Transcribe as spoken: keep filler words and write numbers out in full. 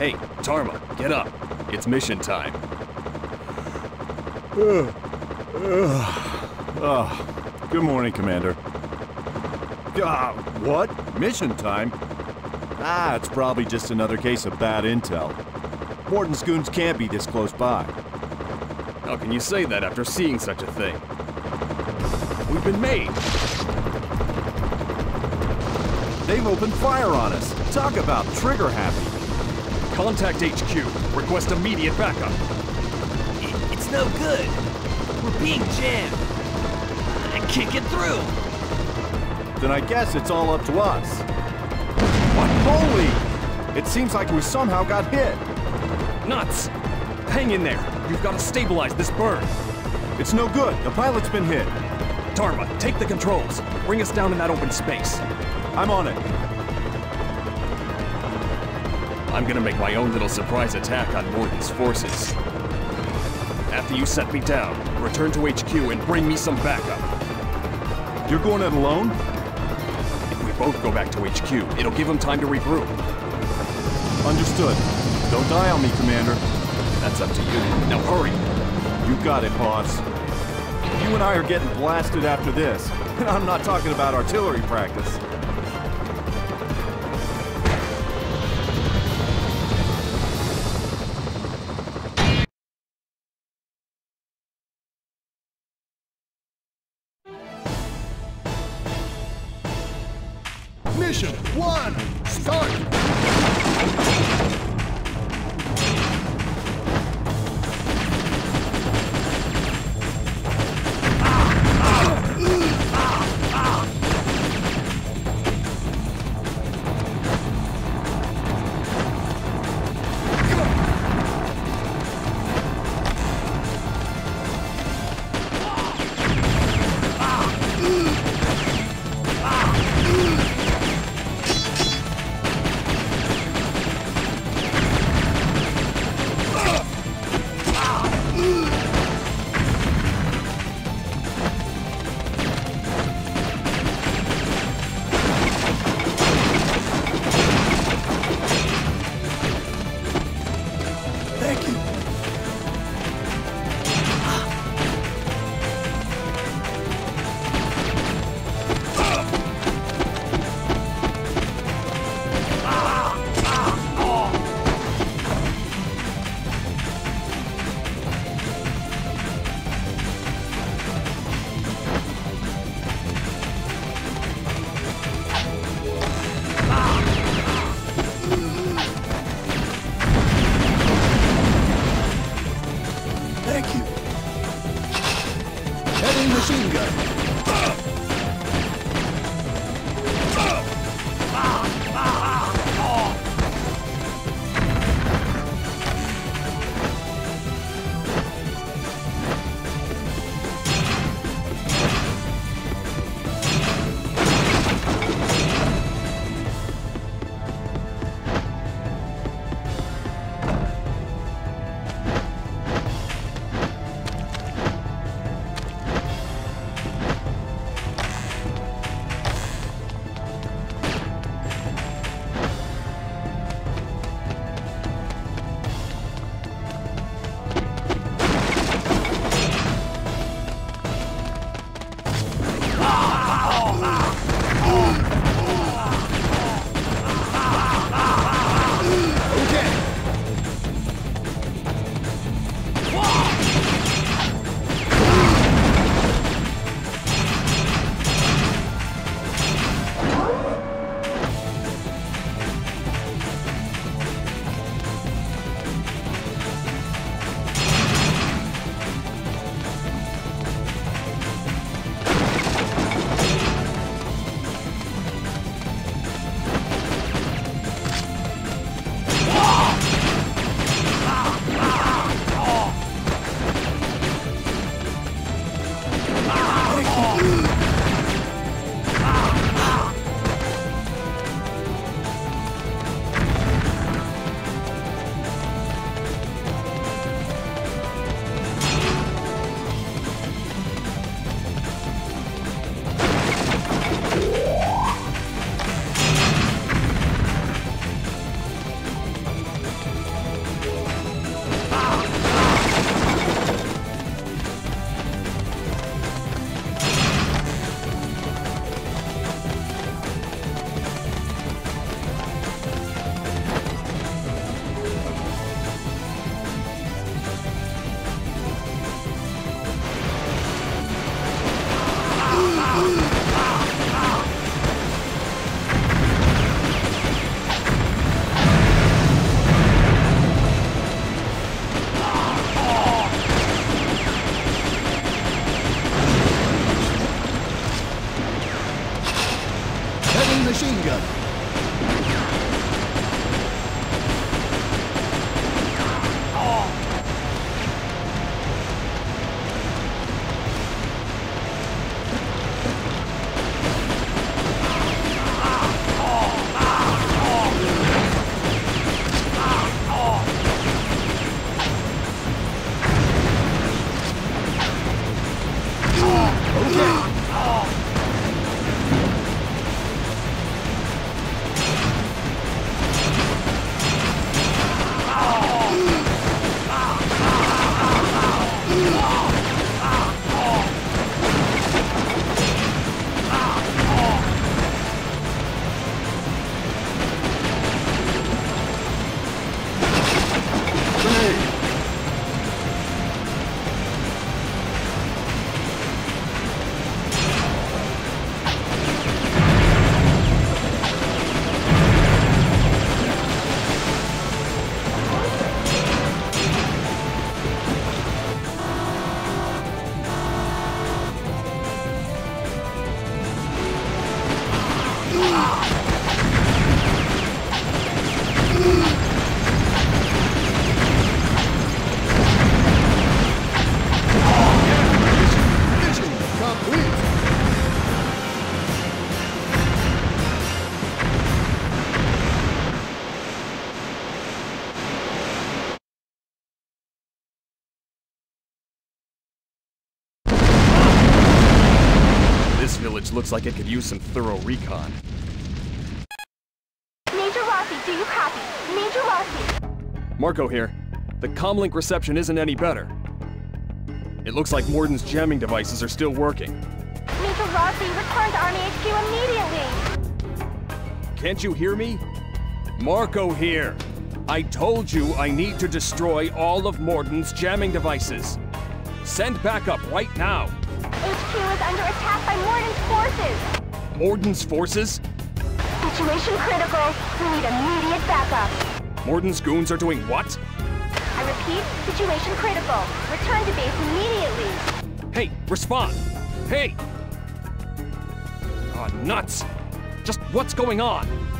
Hey, Tarma, get up. It's mission time. Uh, uh, uh, good morning, Commander. Uh, what? Mission time? Ah, it's probably just another case of bad intel. Morden goons can't be this close by. How can you say that after seeing such a thing? We've been made! They've opened fire on us! Talk about trigger happy! Contact H Q. Request immediate backup. It, it's no good. We're being jammed. I can't get through. Then I guess it's all up to us. What? Holy! It seems like we somehow got hit. Nuts! Hang in there. You've got to stabilize this bird. It's no good. The pilot's been hit. Tarma, take the controls. Bring us down in that open space. I'm on it. I'm gonna make my own little surprise attack on Morden's forces. After you set me down, return to H Q and bring me some backup. You're going it alone? If we both go back to H Q, it'll give them time to regroup. Understood. Don't die on me, Commander. That's up to you. Now hurry. You got it, boss. You and I are getting blasted after this. And I'm not talking about artillery practice. Mission one, start! looks like it could use some thorough recon. Major Rossi, do you copy? Major Rossi! Marco here. The comlink reception isn't any better. It looks like Morden's jamming devices are still working. Major Rossi, return to Army H Q immediately! Can't you hear me? Marco here! I told you I need to destroy all of Morden's jamming devices. Send backup right now! H Q is under attack by Morden's forces! Morden's forces? Situation critical. We need immediate backup. Morden's goons are doing what? I repeat, situation critical. Return to base immediately. Hey, respond! Hey! Ah, nuts! Just what's going on?